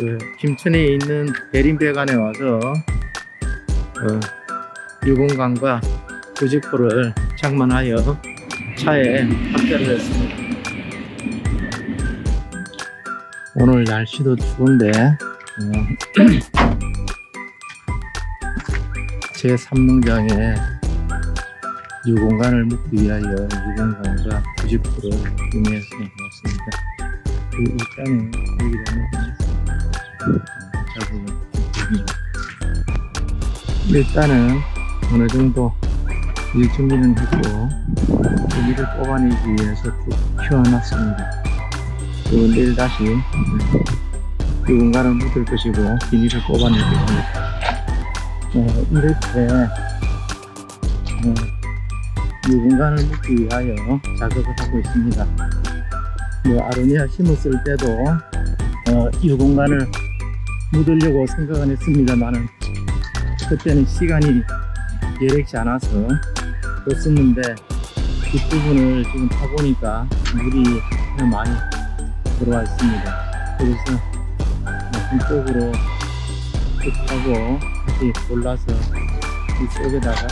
그 김천에 있는 대림백안에 와서 유공관과 구직포를 장만하여 차에 탑재를 했습니다. 오늘 날씨도 추운데 제3농장에 유공관을 묶기 위하여 유공관과 구직포를 구매해서 넣었습니다. 일단은 어느 정도 일 준비는 했고, 고기를 뽑아내기 위해서 키워놨습니다. 내일 다시 유공관을 묻을 것이고, 비닐을 뽑아내겠습니다. 이렇게 유공관을 묻기 위하여 작업을 하고 있습니다. 아로니아 심었을 때도 유공관을 묻으려고 생각은 했습니다만, 그때는 시간이 여력지 않아서 못 썼는데, 뒷부분을 지금 파보니까 물이 많이 들어와 있습니다. 그래서 한쪽으로 쭉 파고 다시 골라서 이쪽에다가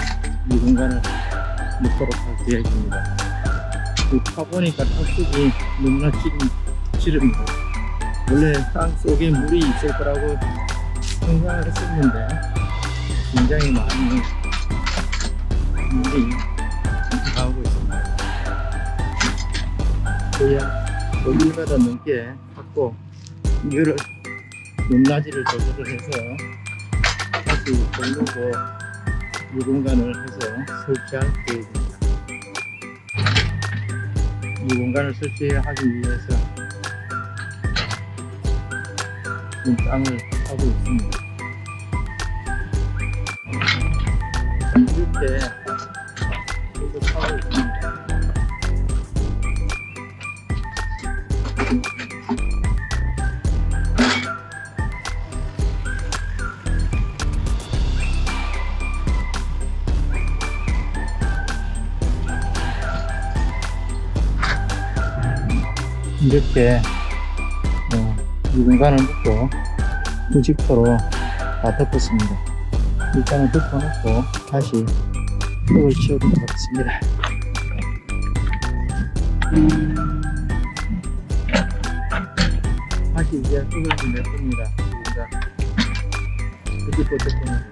유공관을 묻도록 할 계획입니다. 파보니까 땅속이 너무나 찌릅니다. 원래 땅속에 물이 있을 거라고 생각을 했었는데 굉장히 많이 물이 나오고 있습니다. 거의 1m 넘게 팠고, 이거를 높낮이를 조절을 해서 다시 돌리고 유공관을 해서 설치할 계획입니다. 유공관을 설치하기 위해서 지금 땅을 파고 있습니다. 이렇게 계속 파고 있습니다. 이렇게 유공관을 묶고 구직포로 다 덮었습니다. 일단은 덮어놓고 다시 흙을 치워보도록 하겠습니다. 다시 이제 흙을 좀 냈습니다. 구직포 덮어놓고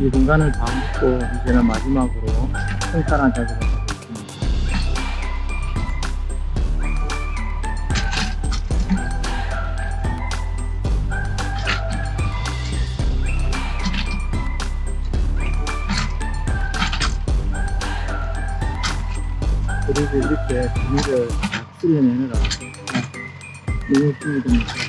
유공관을 다 묶고 이제는 마지막으로 철사란 작업을 하고 있습니다. 그리고 이렇게 비닐을 다 쓸어내느라고 너무 힘이 듭니다.